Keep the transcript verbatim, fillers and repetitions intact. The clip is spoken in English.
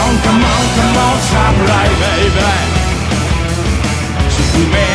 on, come on, come on, samurai, baby.